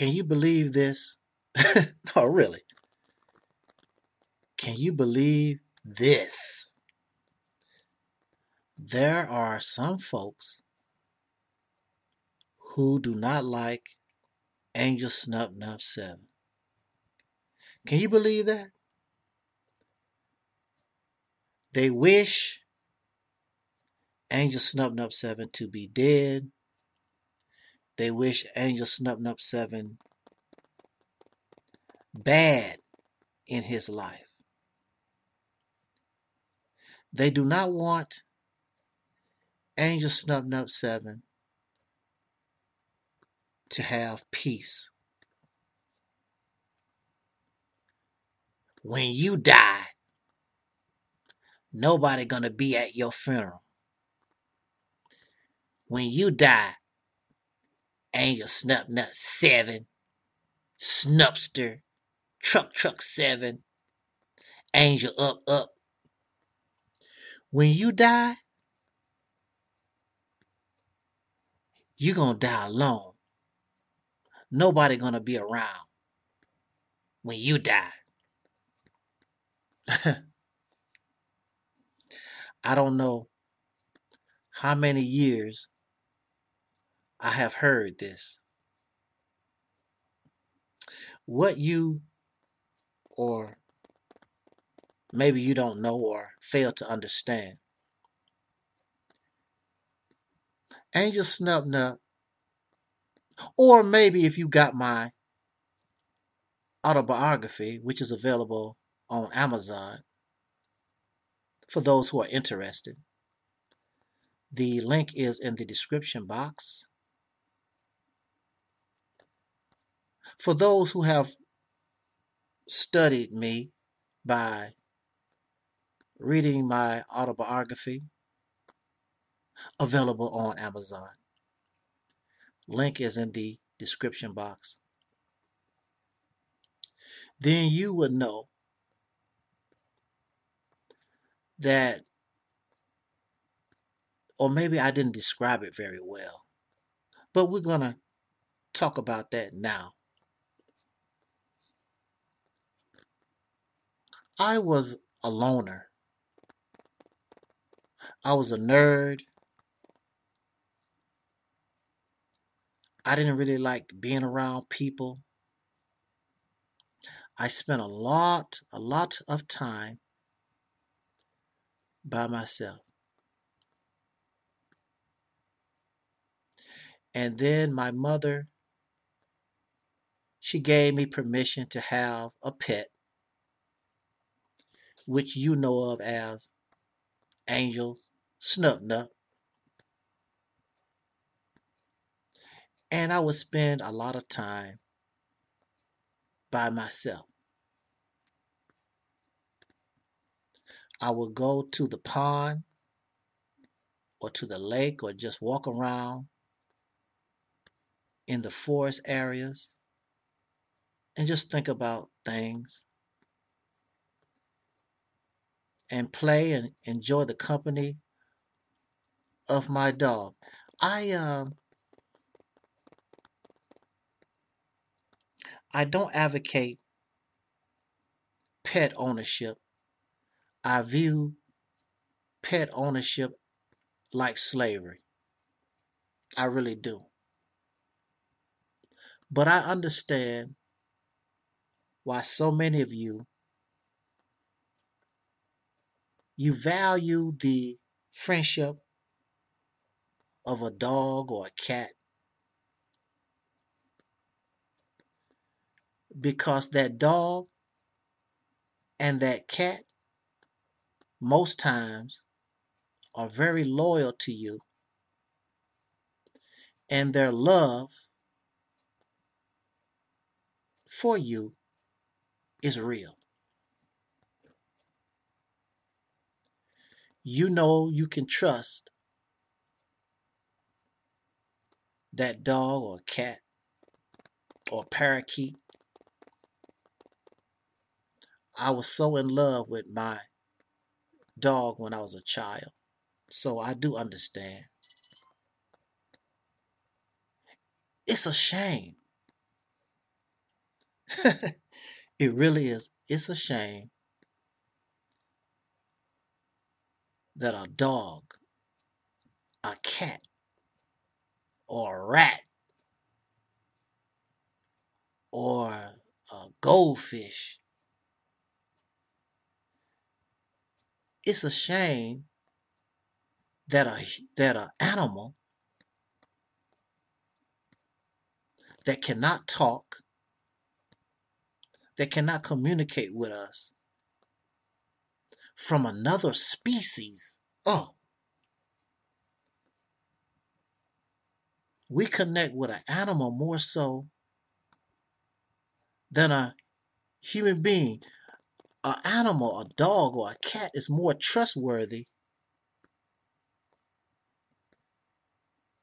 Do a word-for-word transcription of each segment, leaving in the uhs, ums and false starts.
Can you believe this? No, really. Can you believe this? There are some folks who do not like Angel Snup Nup seven. Can you believe that? They wish Angel Snup Nup seven to be dead. They wish Angel Snup Nup seven bad in his life. They do not want Angel Snup Nup seven to have peace. When you die, nobody gonna be at your funeral. When you die, Angel Snup Nup seven, Snupster, Truck Truck seven, Angel Up Up. When you die, you're going to die alone. Nobody going to be around when you die. I don't know how many years I have heard this. What you, or maybe you don't know or fail to understand. Angel Snup Nup, or maybe if you got my autobiography, which is available on Amazon, for those who are interested. The link is in the description box. For those who have studied me by reading my autobiography, available on Amazon. Link is in the description box. Then you would know that, or maybe I didn't describe it very well, but we're going to talk about that now. I was a loner. I was a nerd. I didn't really like being around people. I spent a lot, a lot of time by myself. And then my mother, she gave me permission to have a pet, which you know of as Angel Snup Nup. And I would spend a lot of time by myself. I would go to the pond or to the lake or just walk around in the forest areas and just think about things and play and enjoy the company of my dog. I um I don't advocate pet ownership. I view pet ownership like slavery. I really do. But I understand why so many of you You value the friendship of a dog or a cat because that dog and that cat most times are very loyal to you, and their love for you is real. You know you can trust that dog or cat or parakeet. I was so in love with my dog when I was a child, so I do understand. It's a shame It really is. It's a shame that a dog, a cat, or a rat, or a goldfish, it's a shame that a that an animal that cannot talk, that cannot communicate with us, from another species. Oh, we connect with an animal more so than a human being. An animal, a dog, or a cat is more trustworthy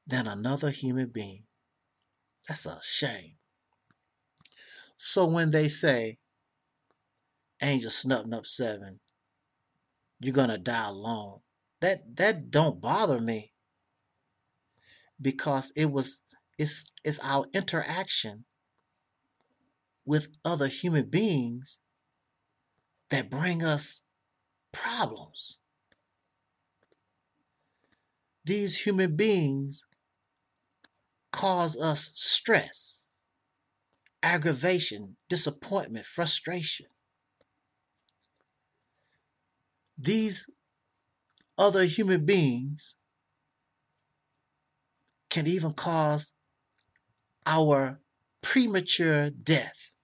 than another human being. That's a shame. So when they say, Angel Snup Nup seven, you're gonna die alone, That that don't bother me, because it was it's it's our interaction with other human beings that bring us problems. These human beings cause us stress, aggravation, disappointment, frustration. These other human beings can even cause our premature death.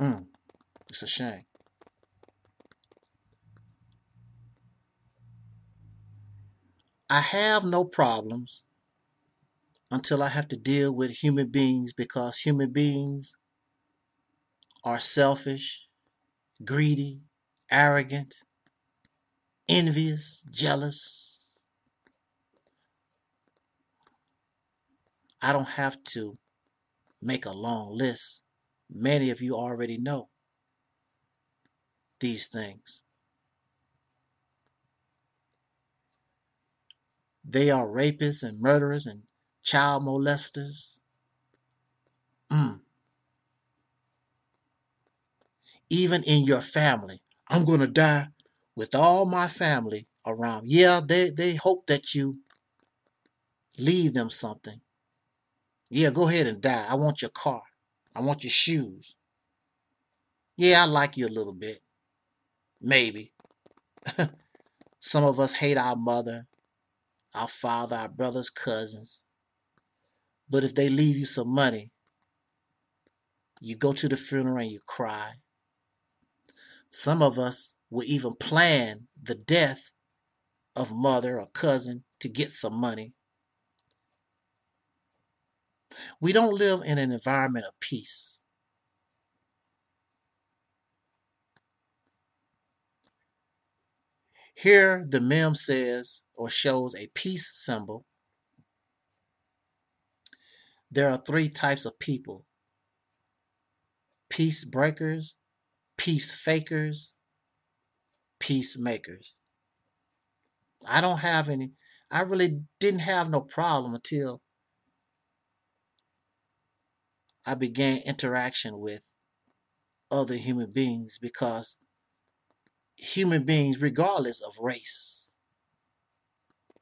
Mm, it's a shame. I have no problems until I have to deal with human beings, because human beings are selfish, greedy, arrogant, envious, jealous. I don't have to make a long list. Many of you already know these things. They are rapists and murderers and child molesters. Mm. Even in your family, I'm going to die with all my family around. Yeah, they, they hope that you leave them something. Yeah, go ahead and die. I want your car. I want your shoes. Yeah, I like you a little bit. Maybe. Some of us hate our mother, our father, our brothers, cousins. But if they leave you some money, you go to the funeral and you cry. Some of us will even plan the death of mother or cousin to get some money. We don't live in an environment of peace. Here the meme says or shows a peace symbol. There are three types of people: peace breakers, peace fakers, peacemakers. I don't have any, I really didn't have no problem until I began interaction with other human beings, because human beings, regardless of race,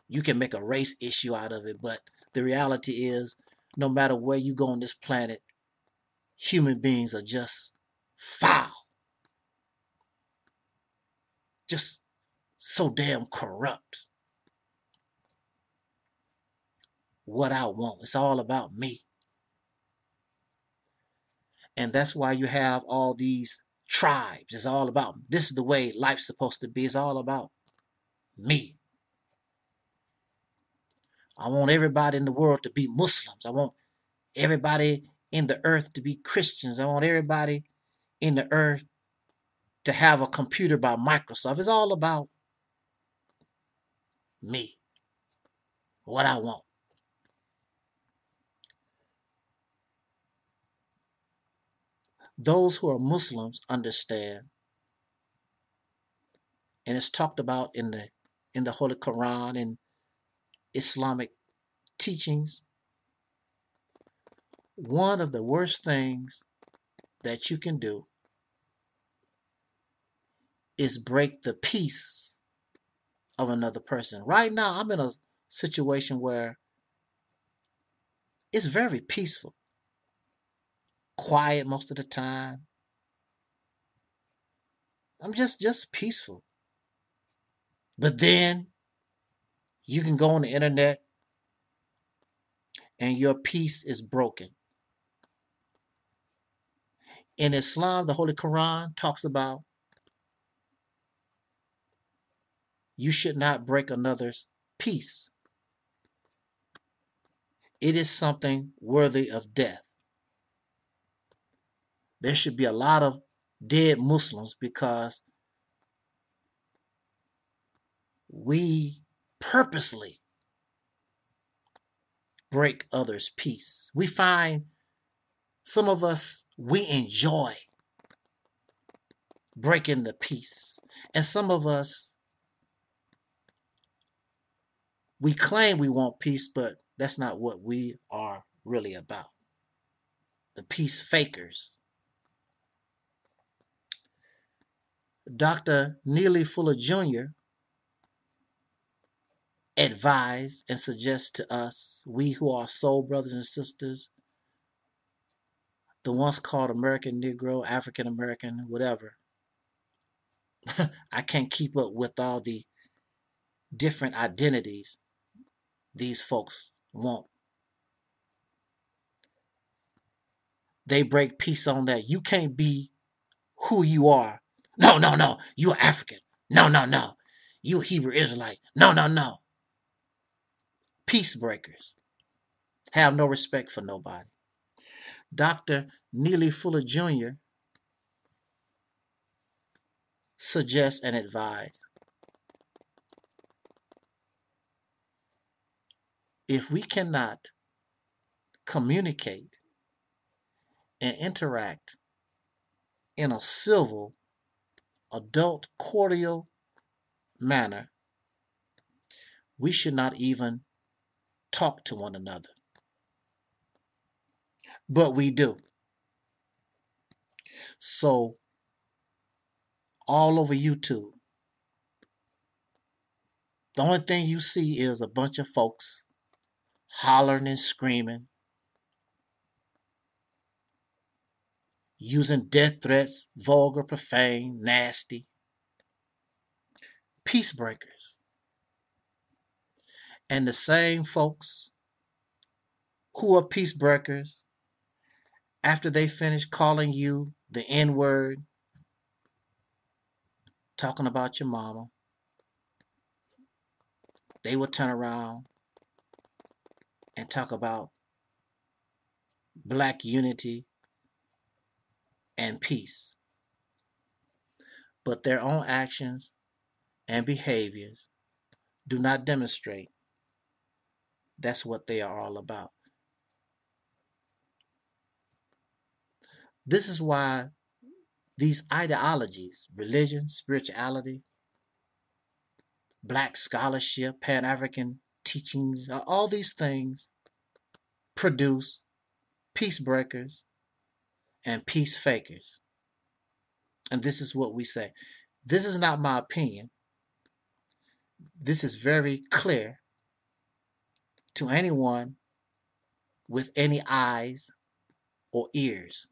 you can make a race issue out of it, but the reality is, no matter where you go on this planet, human beings are just foul. Just so damn corrupt. What I want, it's all about me. And that's why you have all these tribes. It's all about, this is the way life's supposed to be. It's all about me. I want everybody in the world to be Muslims. I want everybody in the earth to be Christians. I want everybody in the earth to have a computer by Microsoft. It's all about me, what I want. Those who are Muslims understand, and it's talked about in the in the Holy Quran and Islamic teachings, one of the worst things that you can do is break the peace of another person. Right now, I'm in a situation where it's very peaceful, quiet most of the time. I'm just, just peaceful. But then you can go on the internet and your peace is broken. In Islam, the Holy Quran talks about you should not break another's peace. It is something worthy of death. There should be a lot of dead Muslims because we purposely break others' peace. We find some of us, we enjoy breaking the peace. And some of us, we claim we want peace, but that's not what we are really about. The peace fakers. Doctor Neely Fuller Junior advise and suggest to us, we who are soul brothers and sisters, the ones called American Negro, African American, whatever. I can't keep up with all the different identities these folks want. They break peace on that. You can't be who you are. No, no, no. You're African. No, no, no. You're Hebrew Israelite. No, no, no. Peace breakers have no respect for nobody. Doctor Neely Fuller Junior suggests and advises, if we cannot communicate and interact in a civil, adult, cordial manner, we should not even talk to one another. But we do. So, all over YouTube, the only thing you see is a bunch of folks hollering and screaming, using death threats, vulgar, profane, nasty. Peace breakers. And the same folks who are peace breakers, after they finish calling you the N-word, talking about your mama, they will turn around and talk about black unity and peace. But their own actions and behaviors do not demonstrate that's what they are all about. This is why these ideologies, religion, spirituality, black scholarship, Pan-African teachings, all these things produce peace breakers and peace fakers. And this is what we say. This is not my opinion. This is very clear to anyone with any eyes or ears.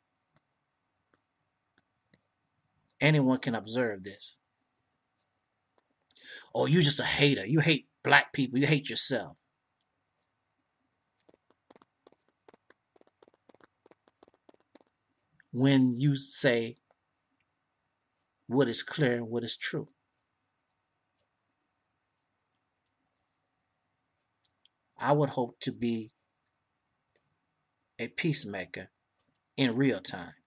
Anyone can observe this. Oh, you're just a hater. You hate black people. You hate yourself. When you say what is clear and what is true. I would hope to be a peacemaker in real time.